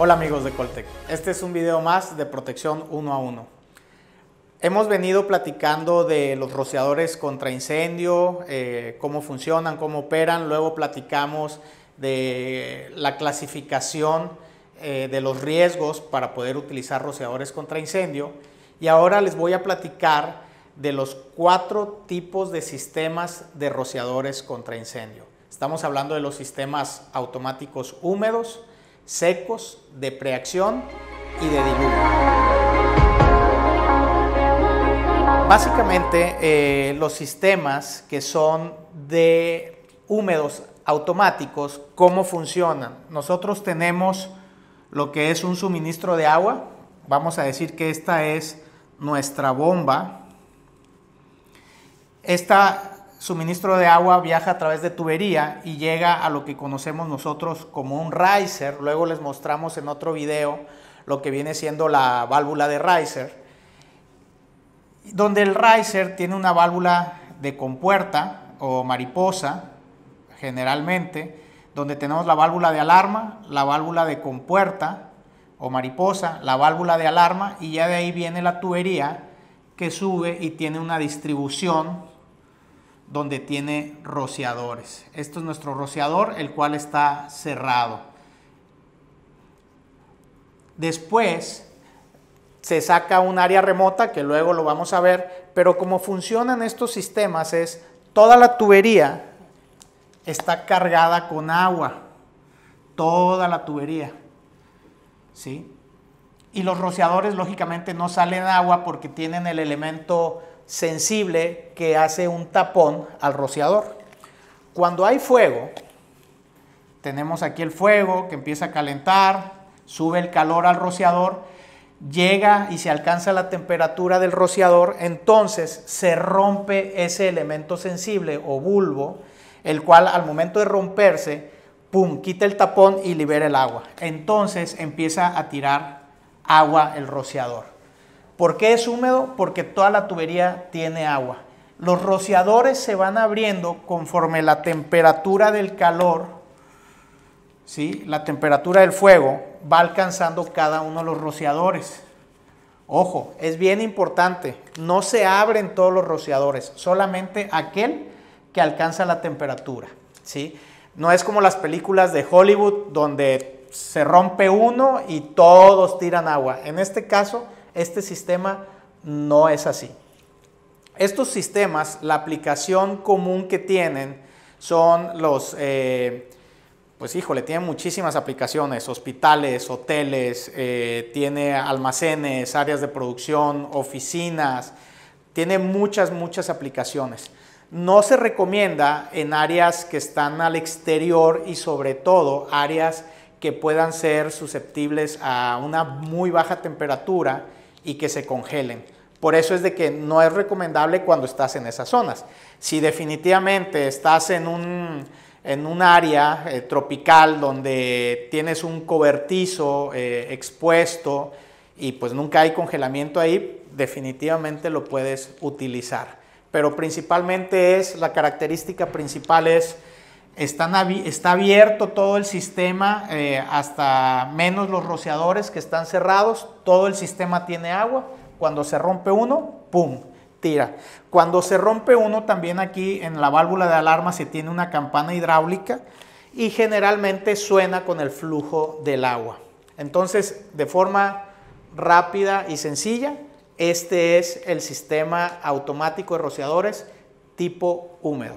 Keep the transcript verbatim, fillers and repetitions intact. Hola amigos de Coltec, este es un video más de protección uno a uno. Hemos venido platicando de los rociadores contra incendio, eh, cómo funcionan, cómo operan, luego platicamos de la clasificación eh, de los riesgos para poder utilizar rociadores contra incendio y ahora les voy a platicar de los cuatro tipos de sistemas de rociadores contra incendio. Estamos hablando de los sistemas automáticos húmedos, secos, de preacción y de diluvio. Básicamente eh, los sistemas que son de húmedos automáticos, ¿cómo funcionan? Nosotros tenemos lo que es un suministro de agua. Vamos a decir que esta es nuestra bomba. Este suministro de agua viaja a través de tubería y llega a lo que conocemos nosotros como un riser. Luego les mostramos en otro video lo que viene siendo la válvula de riser, donde el riser tiene una válvula de compuerta o mariposa, generalmente, donde tenemos la válvula de alarma, la válvula de compuerta o mariposa, la válvula de alarma y ya de ahí viene la tubería que sube y tiene una distribución donde tiene rociadores. Esto es nuestro rociador, el cual está cerrado. Después se saca un área remota, que luego lo vamos a ver, pero como funcionan estos sistemas es, toda la tubería está cargada con agua, toda la tubería, ¿sí? Y los rociadores lógicamente no salen agua porque tienen el elemento sensible que hace un tapón al rociador. Cuando hay fuego, tenemos aquí el fuego que empieza a calentar, sube el calor al rociador, llega y se alcanza la temperatura del rociador, entonces se rompe ese elemento sensible o bulbo, el cual al momento de romperse, pum, quita el tapón y libera el agua. Entonces empieza a tirar agua el rociador. ¿Por qué es húmedo? Porque toda la tubería tiene agua. Los rociadores se van abriendo conforme la temperatura del calor, ¿sí? La temperatura del fuego va alcanzando cada uno de los rociadores. Ojo, es bien importante, no se abren todos los rociadores, solamente aquel que alcanza la temperatura, ¿sí? No es como las películas de Hollywood donde se rompe uno y todos tiran agua. En este caso, este sistema no es así. Estos sistemas, la aplicación común que tienen son los, eh, pues híjole, tienen muchísimas aplicaciones, hospitales, hoteles, eh, tiene almacenes, áreas de producción, oficinas, tiene muchas, muchas aplicaciones. No se recomienda en áreas que están al exterior y sobre todo áreas que puedan ser susceptibles a una muy baja temperatura y que se congelen. Por eso es de que no es recomendable cuando estás en esas zonas. Si definitivamente estás en un, en un área eh, tropical donde tienes un cobertizo eh, expuesto y pues nunca hay congelamiento ahí, definitivamente lo puedes utilizar. Pero principalmente es, la característica principal es, está abierto todo el sistema, eh, hasta menos los rociadores que están cerrados, todo el sistema tiene agua. Cuando se rompe uno, ¡pum!, tira. Cuando se rompe uno, también aquí en la válvula de alarma se tiene una campana hidráulica y generalmente suena con el flujo del agua. Entonces, de forma rápida y sencilla, este es el sistema automático de rociadores tipo húmedo.